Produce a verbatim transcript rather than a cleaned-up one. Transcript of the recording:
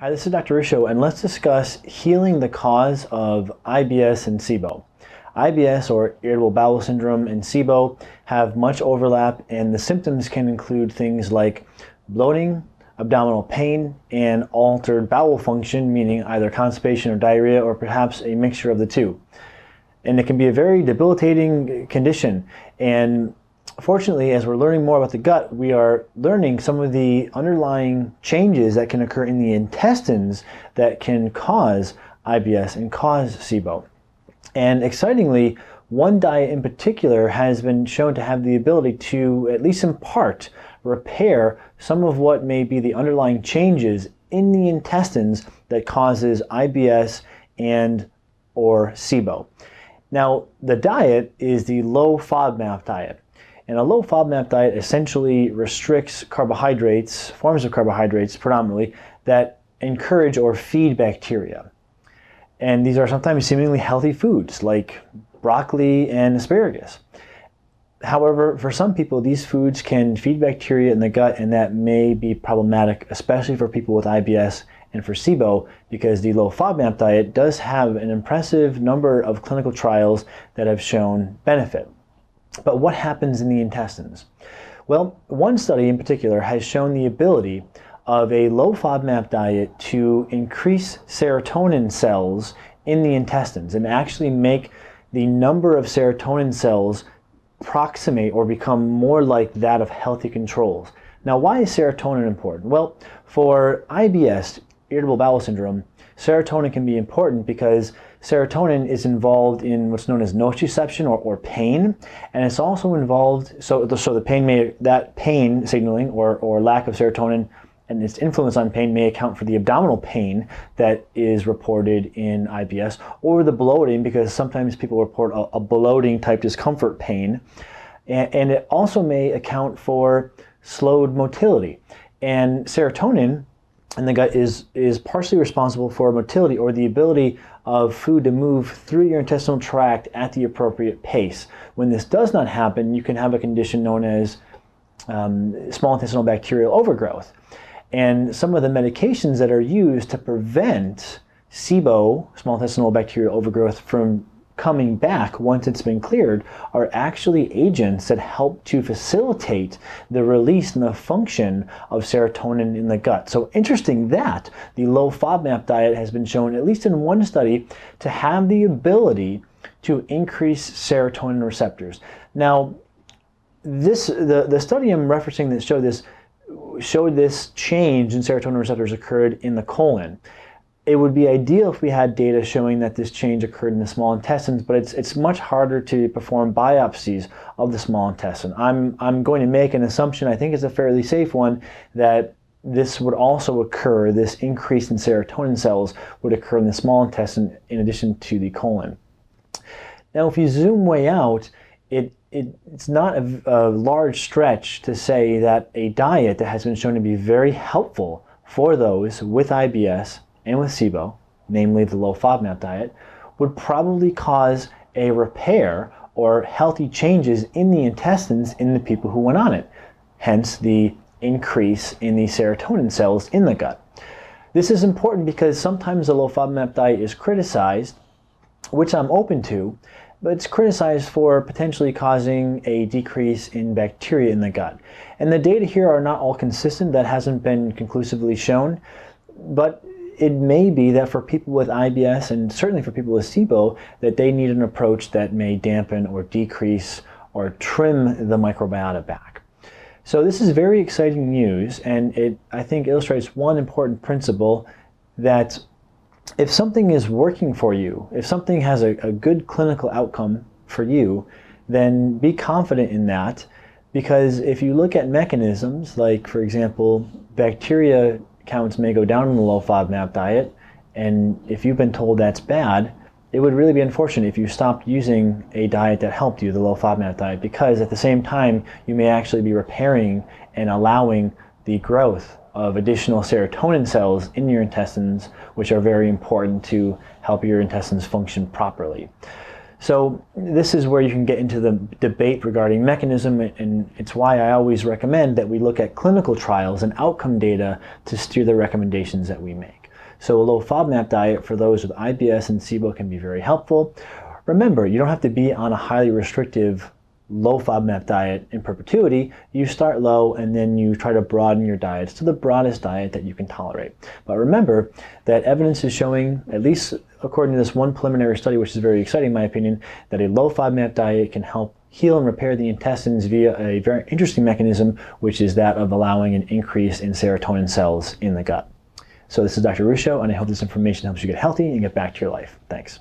Hi, this is Doctor Ruscio, and let's discuss healing the cause of I B S and SIBO. I B S, or irritable bowel syndrome, and SIBO have much overlap, and the symptoms can include things like bloating, abdominal pain, and altered bowel function, meaning either constipation or diarrhea, or perhaps a mixture of the two. And it can be a very debilitating condition, and fortunately, as we're learning more about the gut, we are learning some of the underlying changes that can occur in the intestines that can cause I B S and cause SIBO. And excitingly, one diet in particular has been shown to have the ability to, at least in part, repair some of what may be the underlying changes in the intestines that causes I B S and or SIBO. Now, the diet is the low FODMAP diet. And a low FODMAP diet essentially restricts carbohydrates, forms of carbohydrates predominantly, that encourage or feed bacteria. And these are sometimes seemingly healthy foods like broccoli and asparagus. However, for some people, these foods can feed bacteria in the gut, and that may be problematic, especially for people with I B S and for SIBO, because the low FODMAP diet does have an impressive number of clinical trials that have shown benefit. But what happens in the intestines? Well, one study in particular has shown the ability of a low FODMAP diet to increase serotonin cells in the intestines and actually make the number of serotonin cells approximate or become more like that of healthy controls. Now, why is serotonin important? Well, for I B S, irritable bowel syndrome, serotonin can be important because serotonin is involved in what's known as nociception or, or pain, and it's also involved, so the, so the pain may, that pain signaling or, or lack of serotonin and its influence on pain may account for the abdominal pain that is reported in I B S, or the bloating, because sometimes people report a, a bloating type discomfort pain, and, and it also may account for slowed motility. And serotonin and the gut is, is partially responsible for motility, or the ability of food to move through your intestinal tract at the appropriate pace. When this does not happen, you can have a condition known as um, small intestinal bacterial overgrowth. And some of the medications that are used to prevent SIBO, small intestinal bacterial overgrowth, from coming back once it's been cleared are actually agents that help to facilitate the release and the function of serotonin in the gut. So interesting that the low FODMAP diet has been shown, at least in one study, to have the ability to increase serotonin receptors. Now, this the, the study I'm referencing that showed this, showed this change in serotonin receptors occurred in the colon. It would be ideal if we had data showing that this change occurred in the small intestines, but it's, it's much harder to perform biopsies of the small intestine. I'm, I'm going to make an assumption, I think it's a fairly safe one, that this would also occur, this increase in serotonin cells would occur in the small intestine in addition to the colon. Now, if you zoom way out, it, it, it's not a, a large stretch to say that a diet that has been shown to be very helpful for those with I B S and with SIBO, namely the low FODMAP diet, would probably cause a repair or healthy changes in the intestines in the people who went on it, hence the increase in the serotonin cells in the gut. This is important because sometimes the low FODMAP diet is criticized, which I'm open to, but it's criticized for potentially causing a decrease in bacteria in the gut. And the data here are not all consistent, that hasn't been conclusively shown, but it may be that for people with I B S, and certainly for people with SIBO, that they need an approach that may dampen or decrease or trim the microbiota back. So this is very exciting news, and it, I think, illustrates one important principle, that if something is working for you, if something has a, a good clinical outcome for you, then be confident in that, because if you look at mechanisms, like, for example, bacteria counts may go down in the low FODMAP diet, and if you've been told that's bad, it would really be unfortunate if you stopped using a diet that helped you, the low FODMAP diet, because at the same time you may actually be repairing and allowing the growth of additional serotonin cells in your intestines, which are very important to help your intestines function properly. So this is where you can get into the debate regarding mechanism, and it's why I always recommend that we look at clinical trials and outcome data to steer the recommendations that we make. So a low FODMAP diet for those with I B S and SIBO can be very helpful. Remember, you don't have to be on a highly restrictive low FODMAP diet in perpetuity. You start low and then you try to broaden your diets to the broadest diet that you can tolerate. But remember that evidence is showing, at least according to this one preliminary study, which is very exciting in my opinion, that a low FODMAP diet can help heal and repair the intestines via a very interesting mechanism, which is that of allowing an increase in serotonin cells in the gut. So this is Doctor Ruscio, and I hope this information helps you get healthy and get back to your life. Thanks.